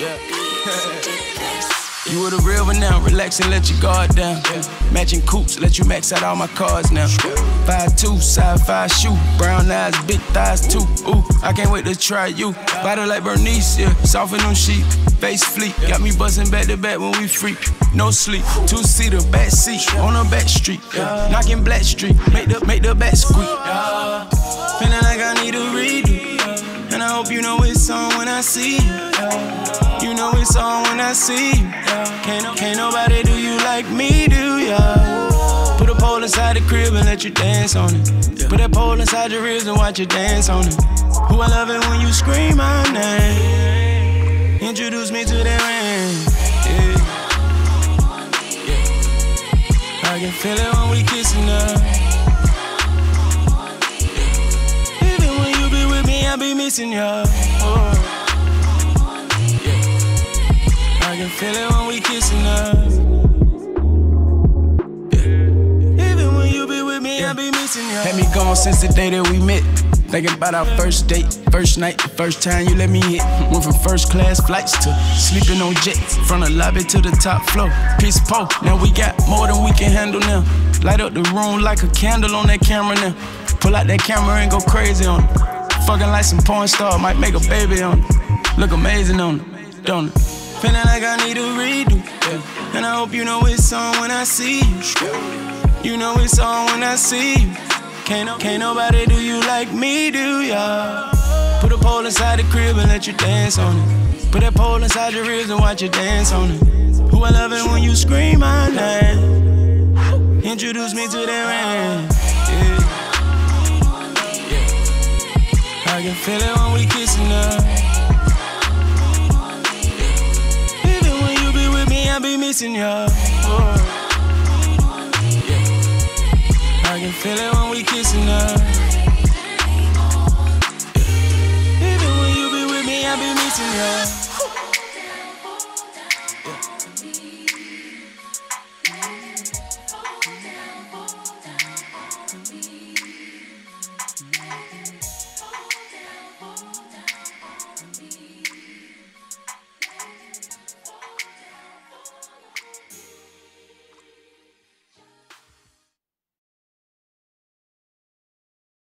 Yeah. You were the real one now, relax and let your guard down. Matching coops, let you max out all my cards now. 5'2", side 5 shoe, brown eyes, big thighs too. Ooh, I can't wait to try you. Body like Bernice, yeah, soften them sheep. Face fleet, got me buzzing back to back when we freak. No sleep, 2-seater, back seat, on a back street. Yeah. Knocking Black Street, make the back squeak. Feeling like I need a redo, and I hope you know it's on when I see you. You know it's on when I see you. Can't nobody do you like me do, yeah. Put a pole inside the crib and let you dance on it. Put that pole inside your ribs and watch you dance on it. Who I love it when you scream my name. Introduce me to that rain. Yeah. Yeah. I can feel it when we kissing up. I be missing you. Oh. Yeah. I can feel it when we kissing up. Yeah. Even when you be with me, yeah. I be missing you. Had me gone since the day that we met. Thinking about our first date, first night, the first time you let me hit. Went from first class flights to sleeping on jets. From the lobby to the top floor, piss poor. Now we got more than we can handle now. Light up the room like a candle on that camera now. Pull out that camera and go crazy on it. Fucking like some porn star, might make a baby on it. Look amazing on it, don't it? Feeling like I need a redo, yeah. And I hope you know it's on when I see you. You know it's on when I see you. Can't nobody do you like me do, yeah. Put a pole inside the crib and let you dance on it. Put that pole inside your ribs and watch you dance on it. Who I love it when you scream my name. Introduce me to that rain. I can feel it when we kissing up. Even when you be with me, I be missing you. Oh. I can feel it when we kissing up. Even when you be with me, I be missing you.